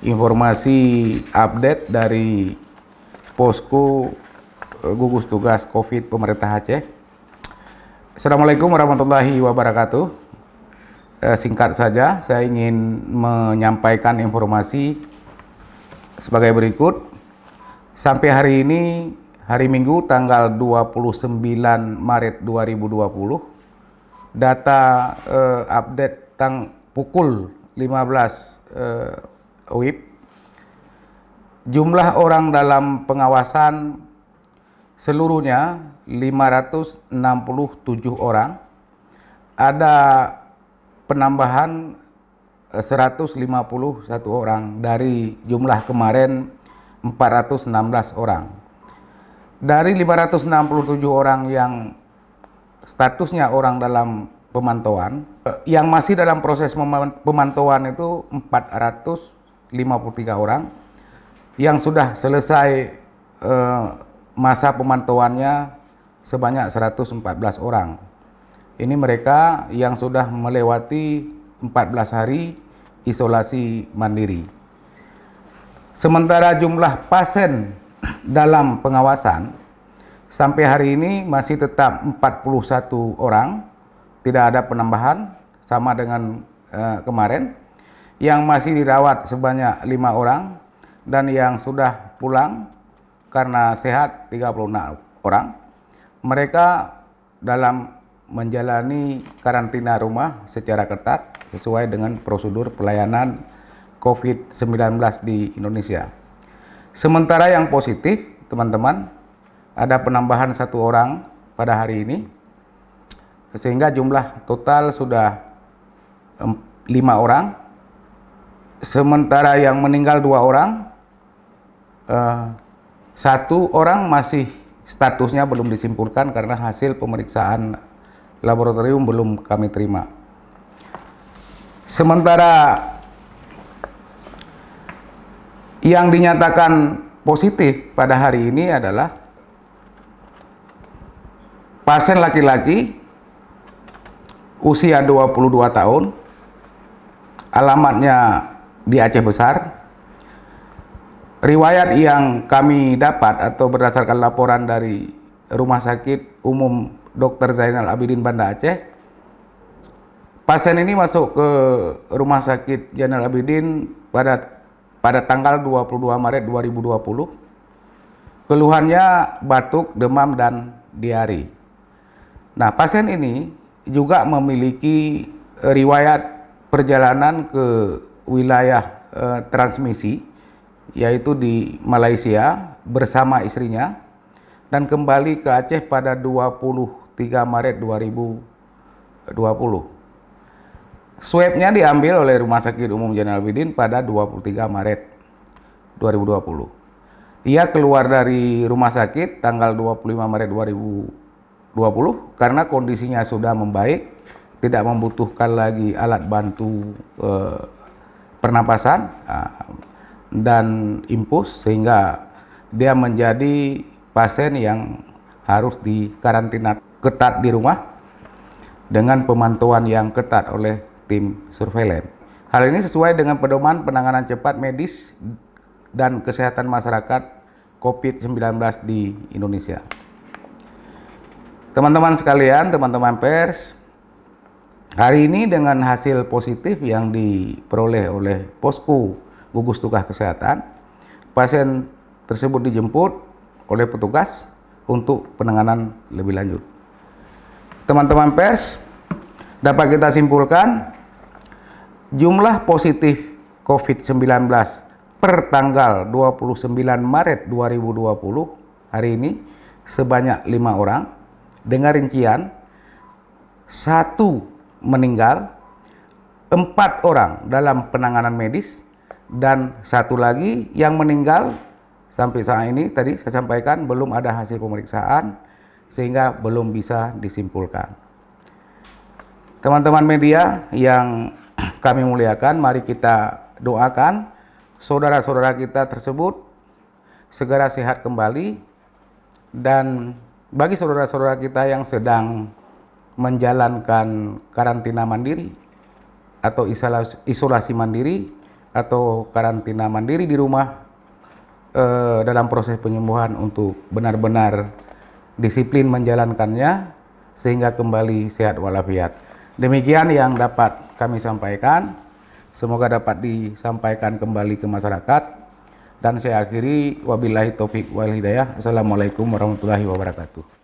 informasi update dari posko gugus tugas COVID pemerintah Aceh. Assalamualaikum warahmatullahi wabarakatuh. Singkat saja, saya ingin menyampaikan informasi sebagai berikut. Sampai hari ini, hari Minggu tanggal 29 Maret 2020, data update pukul 15 WIB, jumlah orang dalam pengawasan seluruhnya 567 orang, ada penambahan 151 orang dari jumlah kemarin 416 orang. Dari 567 orang yang statusnya orang dalam pemantauan, yang masih dalam proses pemantauan itu 453 orang, yang sudah selesai masa pemantauannya sebanyak 114 orang. Ini mereka yang sudah melewati 14 hari isolasi mandiri. Sementara jumlah pasien dalam pengawasan sampai hari ini masih tetap 41 orang, tidak ada penambahan, sama dengan kemarin. Yang masih dirawat sebanyak 5 orang, dan yang sudah pulang karena sehat 36 orang. Mereka dalam menjalani karantina rumah secara ketat sesuai dengan prosedur pelayanan COVID-19 di Indonesia. Sementara yang positif, teman-teman, ada penambahan 1 orang pada hari ini, sehingga jumlah total sudah 5 orang. Sementara yang meninggal 2 orang, 1 orang masih statusnya belum disimpulkan karena hasil pemeriksaan laboratorium belum kami terima. Sementara yang dinyatakan positif pada hari ini adalah pasien laki-laki usia 22 tahun, alamatnya di Aceh Besar. Riwayat yang kami dapat atau berdasarkan laporan dari Rumah Sakit Umum Dr. Zainoel Abidin Banda Aceh, pasien ini masuk ke Rumah Sakit Zainoel Abidin pada tanggal 22 Maret 2020, keluhannya batuk, demam, dan diare. Nah, pasien ini juga memiliki riwayat perjalanan ke wilayah transmisi, yaitu di Malaysia bersama istrinya, dan kembali ke Aceh pada 23 Maret 2020. Swabnya diambil oleh Rumah Sakit Umum Zainoel Abidin pada 23 Maret 2020. Ia keluar dari rumah sakit tanggal 25 Maret 2020 karena kondisinya sudah membaik, tidak membutuhkan lagi alat bantu pernapasan dan infus, sehingga dia menjadi pasien yang harus dikarantina ketat di rumah dengan pemantauan yang ketat oleh tim surveillance. Hal ini sesuai dengan pedoman penanganan cepat medis dan kesehatan masyarakat COVID-19 di Indonesia. Teman-teman sekalian, teman-teman pers, hari ini dengan hasil positif yang diperoleh oleh posko gugus tugas kesehatan, pasien tersebut dijemput oleh petugas untuk penanganan lebih lanjut. Teman-teman pers, dapat kita simpulkan jumlah positif COVID-19 per tanggal 29 Maret 2020 hari ini sebanyak 5 orang, dengan rincian 1 meninggal, 4 orang dalam penanganan medis, dan 1 lagi yang meninggal sampai saat ini tadi saya sampaikan belum ada hasil pemeriksaan sehingga belum bisa disimpulkan. Teman-teman media yang kami muliakan, mari kita doakan saudara-saudara kita tersebut segera sehat kembali, dan bagi saudara-saudara kita yang sedang menjalankan karantina mandiri atau isolasi mandiri, atau karantina mandiri di rumah dalam proses penyembuhan untuk benar-benar disiplin menjalankannya sehingga kembali sehat walafiat. Demikian yang dapat kami sampaikan. Semoga dapat disampaikan kembali ke masyarakat. Dan saya akhiri, wabillahi taufik wal hidayah. Assalamualaikum warahmatullahi wabarakatuh.